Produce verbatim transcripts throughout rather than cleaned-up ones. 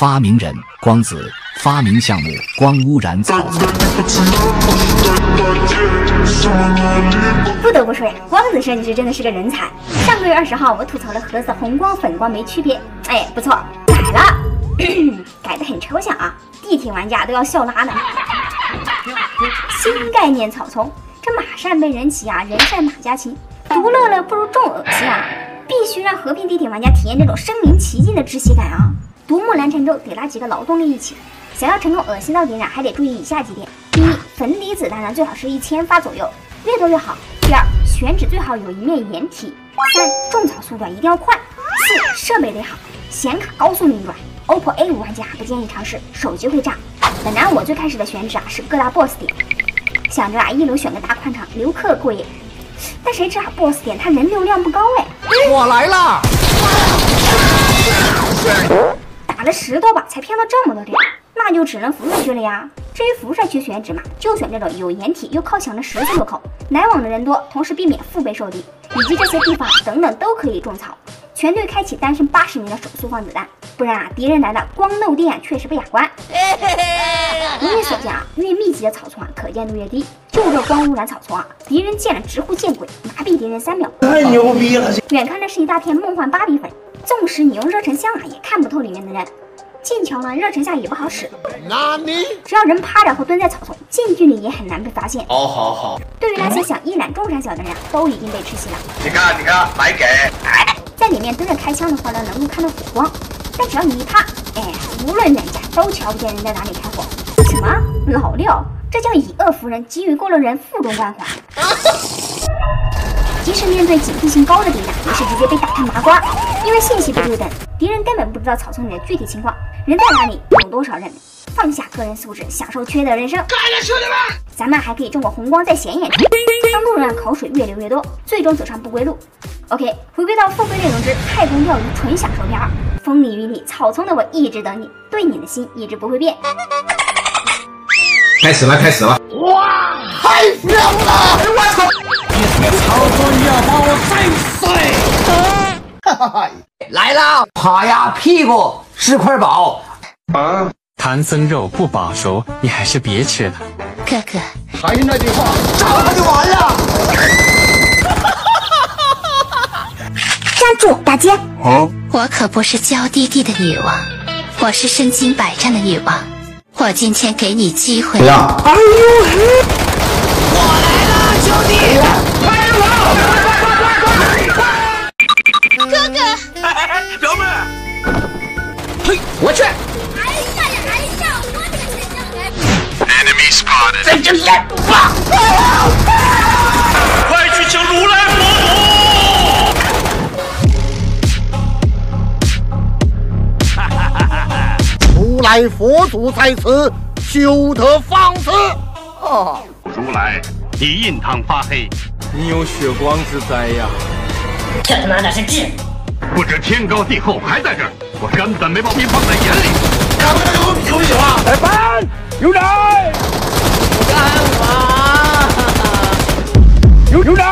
发明人光子发明项目光污染草丛。不得不说呀，光子设计师真的是个人才。上个月二十号我吐槽了盒子红光粉光没区别，哎，不错，改了，改得很抽象啊，地铁玩家都要笑拉呢。新概念草丛，这马善被人骑啊，人善马家骑，独乐乐不如众耳骑啊，必须让和平地铁玩家体验这种身临其境的窒息感啊。 独木难成舟，得拉几个劳动力一起。想要成功恶心到点燃，还得注意以下几点：第一，粉底子当然最好是一千发左右，越多越好；第二，选址最好有一面掩体；三，种草速度一定要快；四，设备得好，显卡高速运转。O P P O A 五玩家不建议尝试，手机会炸。本来我最开始的选址啊是各大 B O S S 点，想着啊一楼选个大宽敞，留客过夜。但谁知啊 B O S S 点它人流量不高哎。我来啦！打了十多把才骗到这么多点，那就只能辐射区了呀。至于辐射区选址嘛，就选这种有掩体又靠墙的十字路口，来往的人多，同时避免腹背受敌，以及这些地方等等都可以种草。全队开启单身八十名的手速放子弹，不然啊敌人来了光漏电确实不雅观。如你所见啊，越密集的草丛啊，可见度越低。就这光污染草丛啊，敌人见了直呼见鬼，麻痹敌人三秒。太牛逼了！远看那是一大片梦幻芭比粉。 纵使你用热成像啊，也看不透里面的人。近瞧呢，热成像也不好使。只要人趴着或蹲在草丛，近距离也很难被发现。好好好。对于那些想一览众山小的人，都已经被吃息了。你看，你看，白给。在里面蹲着开枪的话呢，能够看到火光，但只要你一趴，哎，无论远近都瞧不见人在哪里开火。什么老六？这叫以恶服人，急于勾勒人腹中关怀。即使面对警惕性高的敌人，也是直接被打成麻瓜。 因为信息不对等，敌人根本不知道草丛里的具体情况，人在哪里，有多少人。放下个人素质，享受缺德人生。干了，兄弟们！咱们还可以中过红光再显眼点，让路人的口水越流越多，最终走上不归路。OK， 回归到付费内容之太空钓鱼纯享受篇二。风里雨里，草丛的我一直等你，对你的心一直不会变。开始了，开始了！哇，太香了！哎，我操！你草丛你要把我震碎！ 来啦！爬呀，屁股是块宝。啊，唐僧肉不保熟，你还是别吃了。哥哥，还是那句话，炸了它就完了。站住，打劫！啊、我可不是娇滴滴的女王，我是身经百战的女王。我今天给你机会。不要！哎呦嘿！我来了，兄弟！快点跑！ 我去！哎呀呀！哎呀！我这个真香人！ Enemy spotted！ 在这里！哇！快去请如来佛祖！哈哈哈哈哈！如来佛祖在此，休得放肆！哦，如来，你印堂发黑，你有血光之灾呀！这他妈的是智！ 不知天高地厚，还在这儿，我根本没把你放在眼里。看不到有你有你啊！来吧，牛奶！干我！牛牛奶！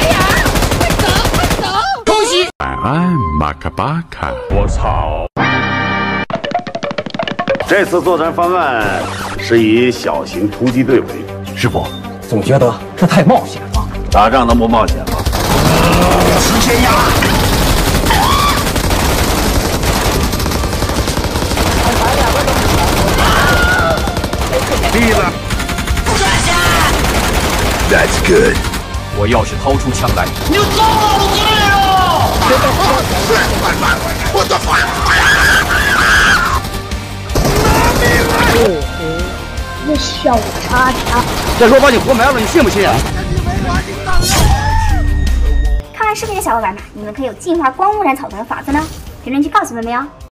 哎呀，快走快走！偷袭！晚安，马卡巴卡。我操！这次作战方案是以小型突击队为主。师傅，总觉得这太冒险了。打仗能不冒险吗？吃悬崖！ 立了，抓下 ！That's good。我要是掏出枪来，你就走我嘴里了！别动！快快快！我的妈呀！那小叉叉！再说把你活埋了，你信不信啊？看完视频的小伙伴们，你们可有净化光污染草丛的法子呢？评论区告诉我们没有？